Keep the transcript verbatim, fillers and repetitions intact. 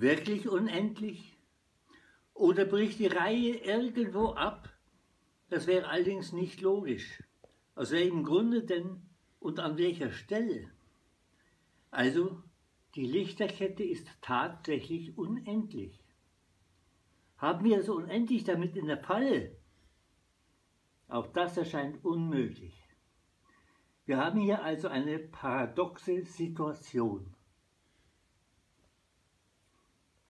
wirklich unendlich? Oder bricht die Reihe irgendwo ab? Das wäre allerdings nicht logisch. Aus welchem Grunde denn und an welcher Stelle? Also, die Lichterkette ist tatsächlich unendlich. Haben wir es unendlich damit in der Falle? Auch das erscheint unmöglich. Wir haben hier also eine paradoxe Situation.